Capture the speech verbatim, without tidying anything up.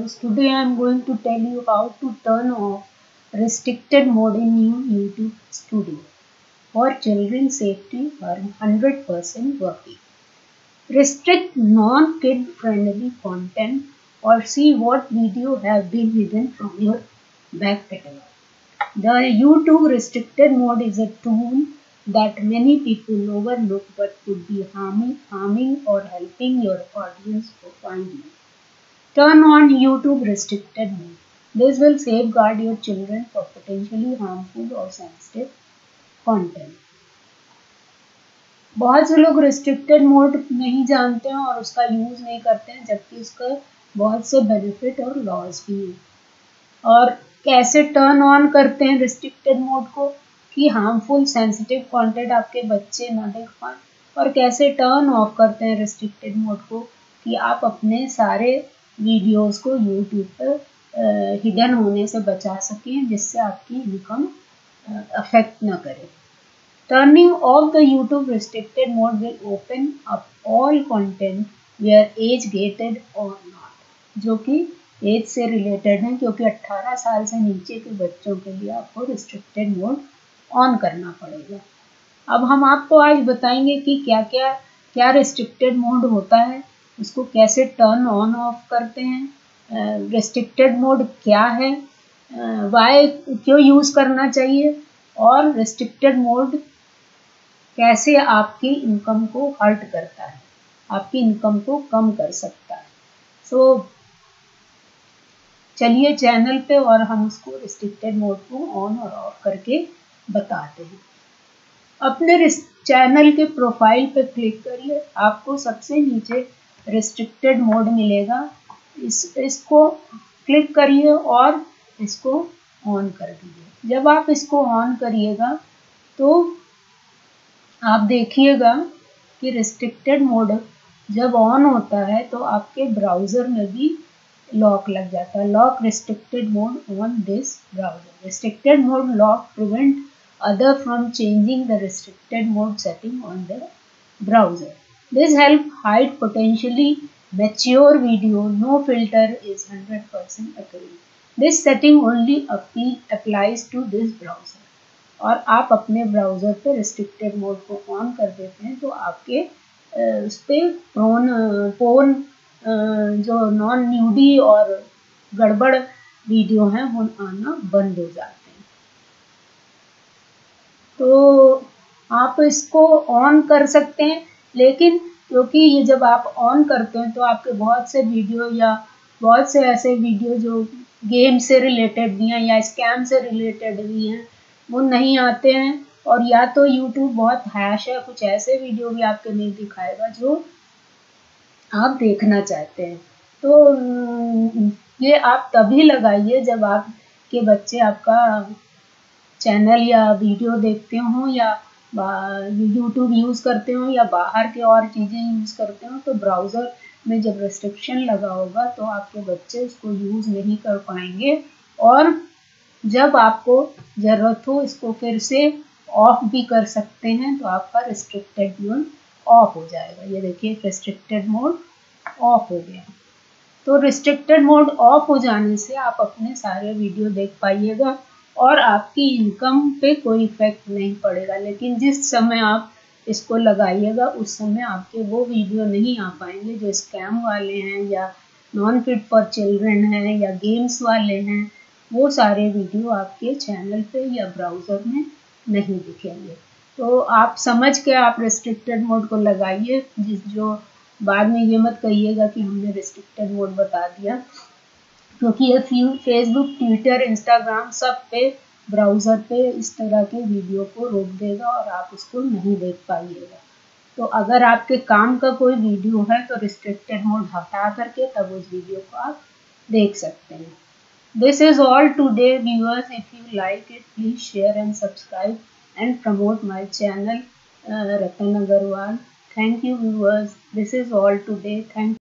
Today I am going to tell you how to turn off restricted mode in YouTube Studio for children safety for one hundred percent working. Restrict non-kid friendly content or see what video have been hidden from your back catalog. The YouTube restricted mode is a tool that many people overlook but could be harming, harming or helping your audience to find you. Turn on YouTube restricted mode. This will safeguard your children from potentially harmful or sensitive content. बहुत से लोग restricted mode नहीं जानते हैं और उसका use नहीं करते हैं, जबकि उसका बहुत से बेनिफिट और लॉस भी हैं। और कैसे टर्न ऑन करते हैं रिस्ट्रिक्टेड मोड को कि हार्मफुल सेंसिटिव कंटेंट आपके बच्चे ना देख पाए, और कैसे टर्न ऑफ करते हैं रिस्ट्रिक्टेड मोड को कि आप अपने सारे वीडियोस को यूट्यूब पर हिडन होने से बचा सकें, जिससे आपकी इनकम अफेक्ट ना करे। Turning off the YouTube restricted mode will open up all content where age gated or not, जो कि एज से रिलेटेड है, क्योंकि अठारह साल से नीचे के बच्चों के लिए आपको रिस्ट्रिक्टेड मोड ऑन करना पड़ेगा। अब हम आपको आज बताएंगे कि क्या क्या क्या रिस्ट्रिक्टेड मोड होता है, उसको कैसे टर्न ऑन ऑफ करते हैं, रिस्ट्रिक्टेड मोड क्या है, वाई क्यों यूज़ करना चाहिए, और रिस्ट्रिक्टेड मोड कैसे आपकी इनकम को हर्ट करता है, आपकी इनकम को कम कर सकता है। सो चलिए चैनल पे और हम उसको रिस्ट्रिक्टेड मोड को ऑन और ऑफ करके बताते हैं। अपने चैनल के प्रोफाइल पे क्लिक करिए, आपको सबसे नीचे रिस्ट्रिक्टेड मोड मिलेगा, इस इसको क्लिक करिए और इसको ऑन कर दीजिए। जब आप इसको ऑन करिएगा तो आप देखिएगा कि रिस्ट्रिक्टेड मोड जब ऑन होता है तो आपके ब्राउज़र में भी लॉक लग जाता है। Lock restricted mode on this browser. Restricted mode lock prevent other from changing the restricted mode setting on the browser. This help hide potentially mature video. No filter is one hundred percent accurate. This setting only applies to this browser. और आप अपने browser पर restricted mode को on कर देते हैं तो आपके उस पर प्रोन पोन जो नॉन न्यूडी और गड़बड़ वीडियो हैं वो आना बंद हो जाते हैं। तो आप इसको ऑन कर सकते हैं, लेकिन क्योंकि ये जब आप ऑन करते हैं तो आपके बहुत से वीडियो या बहुत से ऐसे वीडियो जो गेम से रिलेटेड भी हैं या स्कैम से रिलेटेड भी हैं वो नहीं आते हैं, और या तो YouTube बहुत हैश है, कुछ ऐसे वीडियो भी आपके नहीं दिखाएगा जो आप देखना चाहते हैं। तो ये आप तभी लगाइए जब आपके बच्चे आपका चैनल या वीडियो देखते हों या यूट्यूब यूज़ करते हो या बाहर के और चीज़ें यूज़ करते हो। तो ब्राउज़र में जब रिस्ट्रिक्शन लगा होगा तो आपके बच्चे उसको यूज़ नहीं कर पाएंगे, और जब आपको ज़रूरत हो इसको फिर से ऑफ भी कर सकते हैं। तो आपका रिस्ट्रिक्टेड मोड ऑफ हो जाएगा। ये देखिए रिस्ट्रिक्टेड मोड ऑफ हो गया। तो रिस्ट्रिक्टेड मोड ऑफ हो जाने से आप अपने सारे वीडियो देख पाइएगा और आपकी इनकम पे कोई इफेक्ट नहीं पड़ेगा। लेकिन जिस समय आप इसको लगाइएगा उस समय आपके वो वीडियो नहीं आ पाएंगे जो स्कैम वाले हैं या नॉन फिट फॉर चिल्ड्रन हैं या गेम्स वाले हैं, वो सारे वीडियो आपके चैनल पे या ब्राउज़र में नहीं दिखेंगे। तो आप समझ के आप रिस्ट्रिक्टेड मोड को लगाइए, जिस जो बाद में ये मत कहिएगा कि हमने रिस्ट्रिक्टेड मोड बता दिया, क्योंकि ये फेसबुक, ट्विटर, इंस्टाग्राम सब पे ब्राउज़र पे इस तरह के वीडियो को रोक देगा और आप उसको नहीं देख पाइएगा। तो अगर आपके काम का कोई वीडियो है तो रिस्ट्रिक्टेड मोड हटा करके तब उस वीडियो को आप देख सकते हैं। This is all today viewers. If you like it please share and subscribe and promote my channel Ratan Agarwal. Thank you viewers. This is all today. Thank